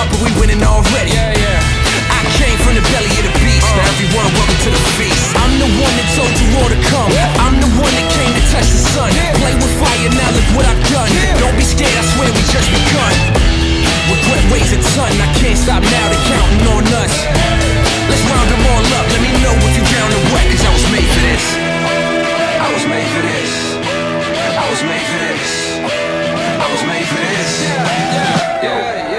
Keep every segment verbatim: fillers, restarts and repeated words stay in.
up, but we winning already. Yeah, yeah. I came from the belly of the beast. Uh. Now everyone, welcome to the feast. I'm the one that told you all to come. Yeah. I'm the one that came to touch the sun. Yeah. Play with fire, now look what I've done. Yeah. Don't be scared, I swear we just begun. Regret weighs a ton. I can't stop now, they're counting on us. Let's round them all up. Let me know if you down the wet, 'cause I was made for this. I was made for this. I was made for this. I was made for this. Yeah, yeah.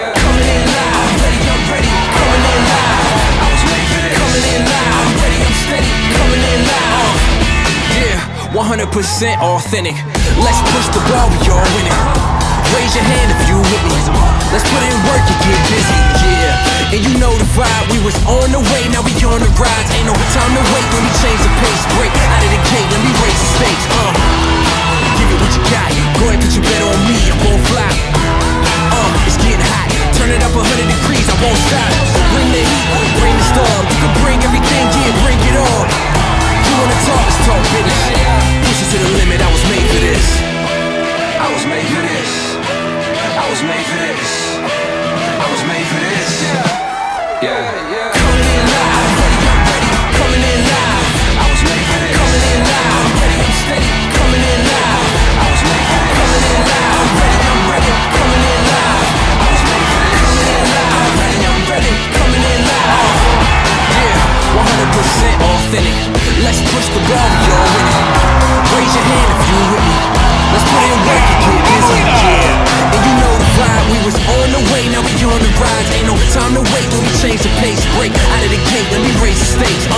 one hundred percent authentic. Let's push the ball, we all winning. Raise your hand if you with me. Let's put in work and get busy, yeah. And you know the vibe, we was on the way, now we on the rise. Ain't no time to wait when we change the pace. Break out of the gate, let me raise the stakes, uh. Give it what you got, go ahead put your bet on me, I won't fly. Uh, it's getting hot, turn it up one hundred degrees, I won't stop. Bring the heat, bring the storm, you can bring everything, yeah, bring it on. You wanna talk, let's talk business. To the limit, I was made for this. I was made for this. I was made for this. I was made for this. Yeah, yeah, yeah. Coming in live, I'm ready, I'm ready. Coming in live, I was made for this. Coming in live, I'm ready, I'm steady. Coming in live, I was made for this. Coming in live, I'm ready, I'm ready. Coming in live, I was made for this. Coming in live, I'm ready, I'm ready. Coming in live, yeah, one hundred percent authentic. Let's push the ball, y'all winning. Raise your hand if you with me. Let's put in work and get busy, yeah. And you know the vibe, we was on the way, now we on the rise. Ain't no time to wait when we change the pace. Break out of the gate, let me raise the stakes.